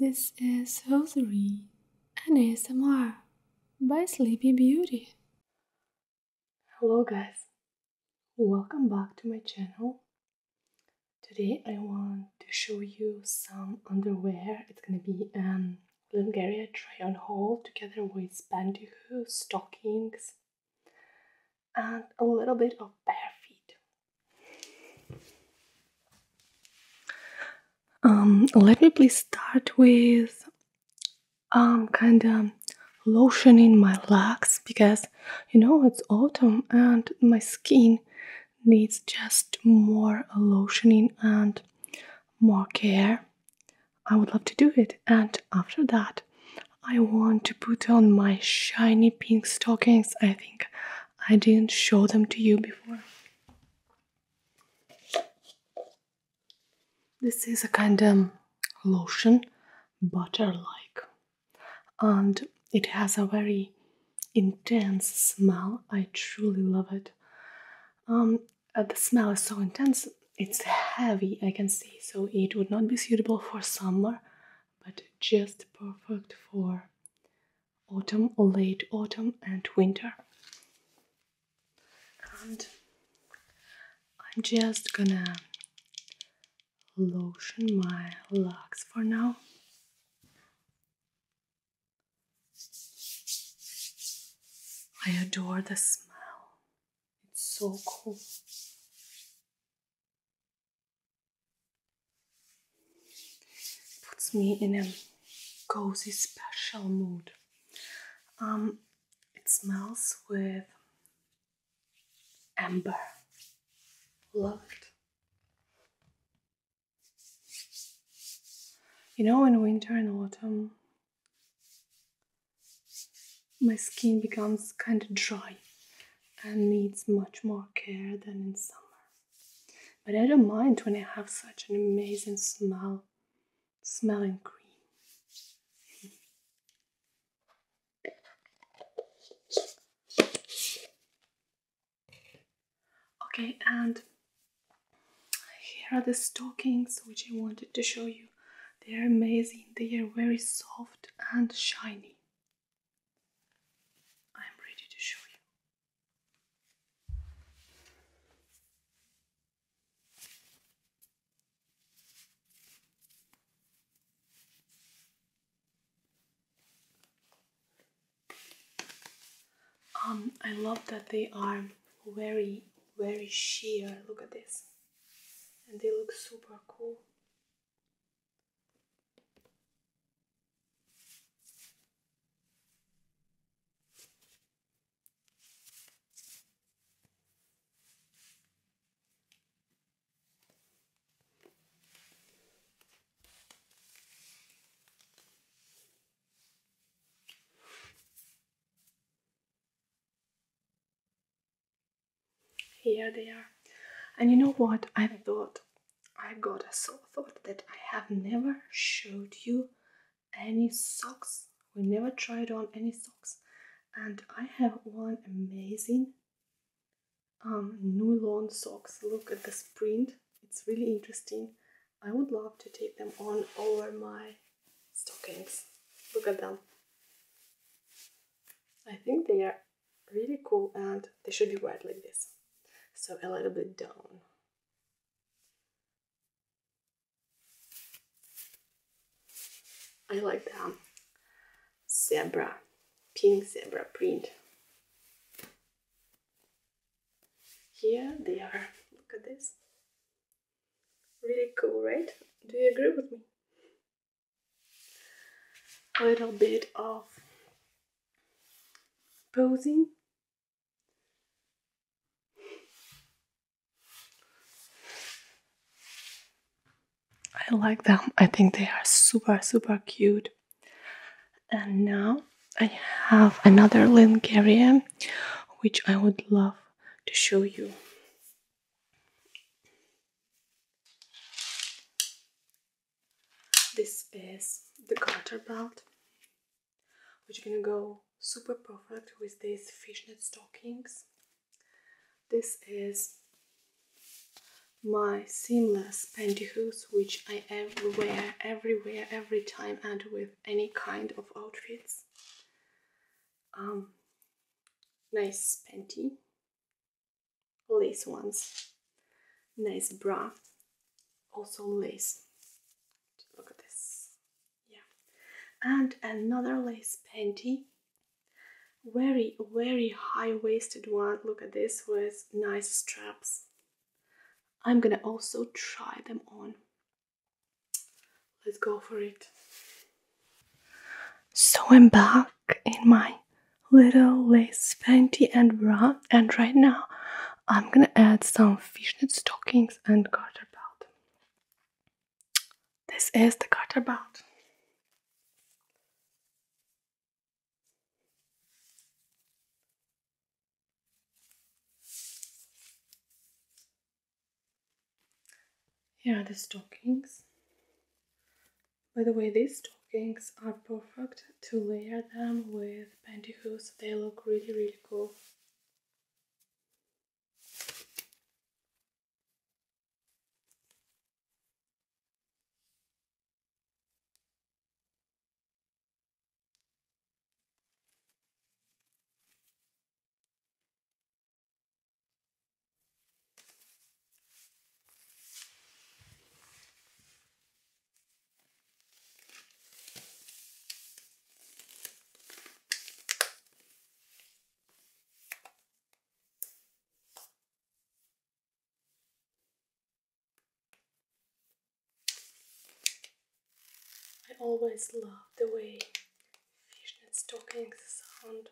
This is Souserine and ASMR by Sleepy Beauty. Hello guys, welcome back to my channel. Today I want to show you some underwear. It's gonna be Langaria try-on haul together with pantyhose, stockings, and a little bit of bare feet. Let me please start with kind of lotioning my legs, because you know it's autumn and my skin needs just more lotioning and more care. I would love to do it, and after that I want to put on my shiny pink stockings. I think I didn't show them to you before. This is a kind of lotion, butter-like, and it has a very intense smell. I truly love it. The smell is so intense, it's heavy, I can see, so it would not be suitable for summer, but just perfect for autumn, late autumn and winter. And I'm just gonna lotion my legs for now. I adore the smell, it's so cool. Puts me in a cozy, special mood. It smells with amber. Love it. You know, in winter and autumn, my skin becomes kind of dry and needs much more care than in summer. But I don't mind when I have such an amazing smelling cream. Okay, and here are the stockings which I wanted to show you. They are amazing, they are very soft and shiny. I'm ready to show you. I love that they are very, very sheer. Look at this. And they look super cool. Here they are. And you know what? I got a thought that I have never showed you any socks. We never tried on any socks. And I have one amazing nylon socks. Look at this print. It's really interesting. I would love to take them on over my stockings. Look at them. I think they are really cool and they should be wet like this. So a little bit down. I like the pink zebra print. Here they are. Look at this. Really cool, right? Do you agree with me? A little bit of posing. I like them. I think they are super, super cute. And now I have another Langaria, which I would love to show you. This is the garter belt, which is gonna go super perfect with these fishnet stockings. This is my seamless pantyhose, which I ever wear everywhere, every time, and with any kind of outfits. Nice panty, lace ones, nice bra, also lace. Look at this, yeah. And another lace panty, very high-waisted one. Look at this, with nice straps. I'm gonna also try them on. Let's go for it. So I'm back in my little lace panty and bra, and right now I'm gonna add some fishnet stockings and garter belt. This is the garter belt. Here are the stockings. By the way, these stockings are perfect to layer them with pantyhose. They look really cool. I always love the way fishnet stockings sound.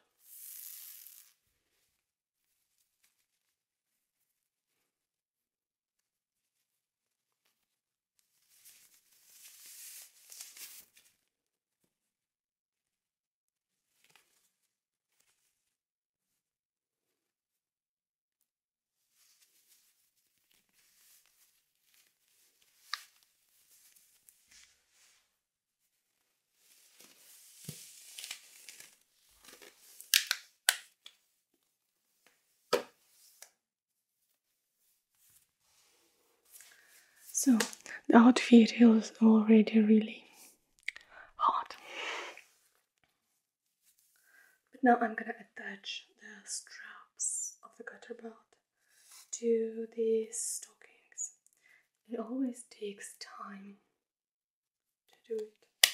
So the outfit is already really hot. But now I'm gonna attach the straps of the garter belt to the stockings. It always takes time to do it.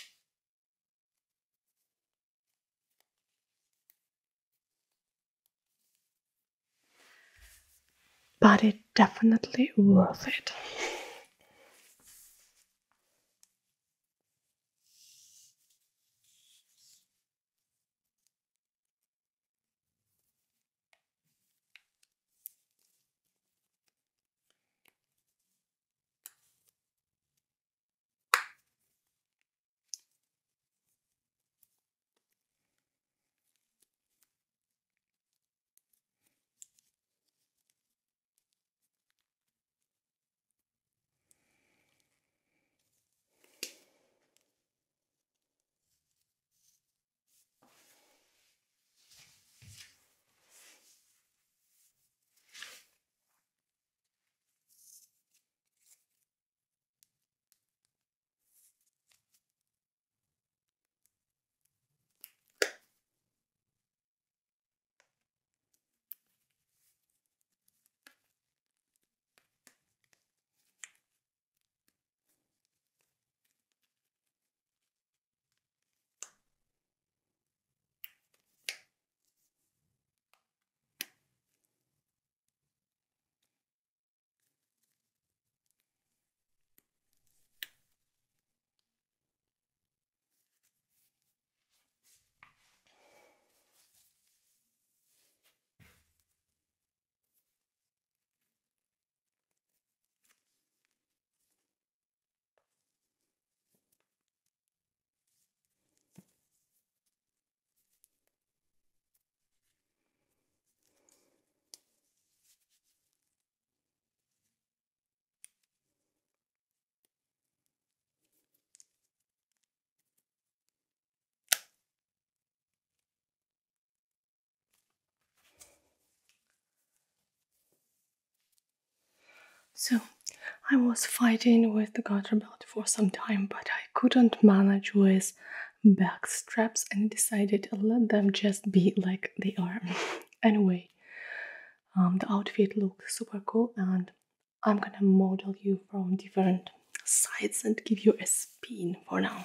But it's definitely worth it. So I was fighting with the garter belt for some time, but I couldn't manage with back straps and decided to let them just be like they are. Anyway, the outfit looked super cool, and I'm gonna model you from different sides and give you a spin for now.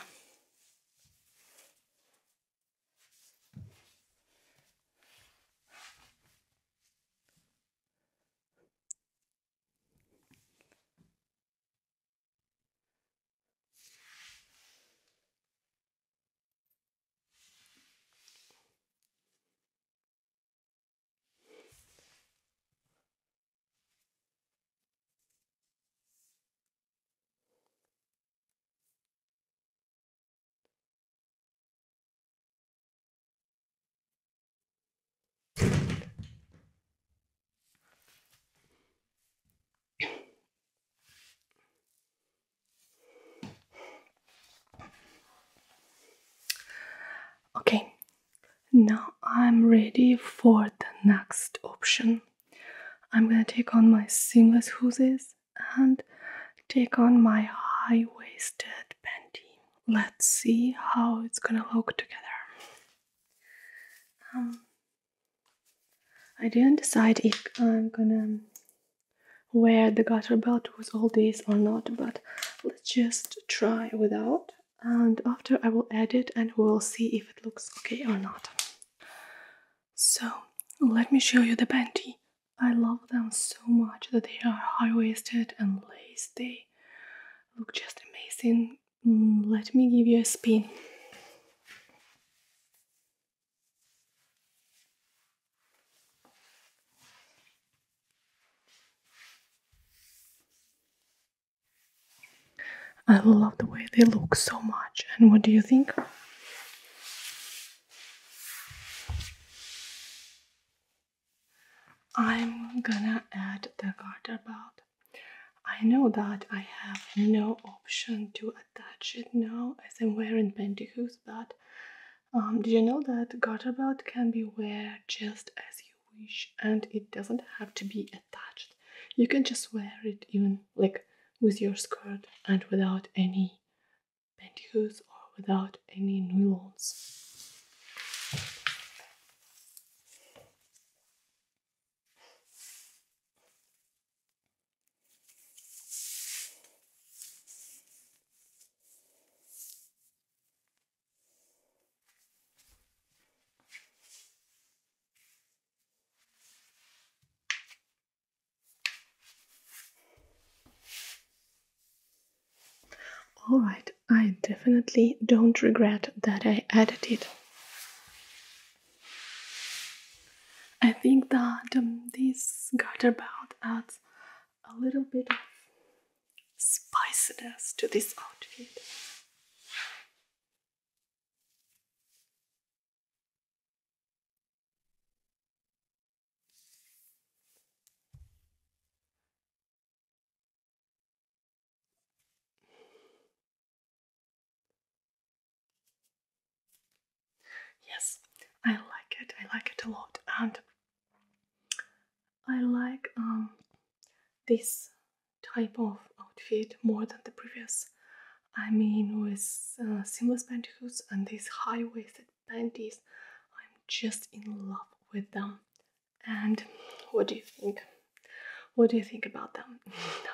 Okay, now I'm ready for the next option. I'm gonna take on my seamless hoosies and take on my high-waisted panty. Let's see how it's gonna look together. I didn't decide if I'm gonna wear the garter belt with all these or not, but let's just try without. And after I will add it and we'll see if it looks okay or not. So let me show you the panty. I love them so much that they are high-waisted and lace. They look just amazing. Let me give you a spin. I love the way they look so much. And what do you think? I'm gonna add the garter belt. I know that I have no option to attach it now as I'm wearing pantyhose, but did you know that garter belt can be worn just as you wish and it doesn't have to be attached? You can just wear it even like with your skirt and without any pantyhose or without any nylons. Alright, I definitely don't regret that I added it. I think that this garter belt adds a little bit of spiciness to this outfit. Yes, I like it a lot, and I like this type of outfit more than the previous. I mean, with seamless pantyhose and these high-waisted panties, I'm just in love with them. And what do you think? What do you think about them?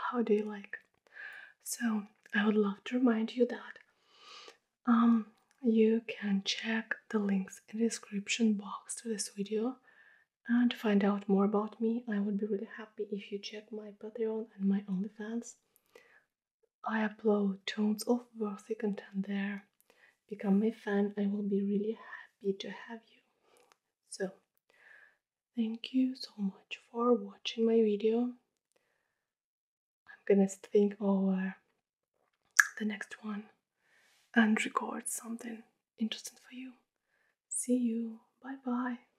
How do you like? So, I would love to remind you that you can check the links in the description box to this video and find out more about me. I would be really happy if you check my Patreon and my OnlyFans. I upload tons of worthy content there. Become my fan. I will be really happy to have you. So, thank you so much for watching my video. I'm gonna think over the next one and record something interesting for you. See you. Bye bye.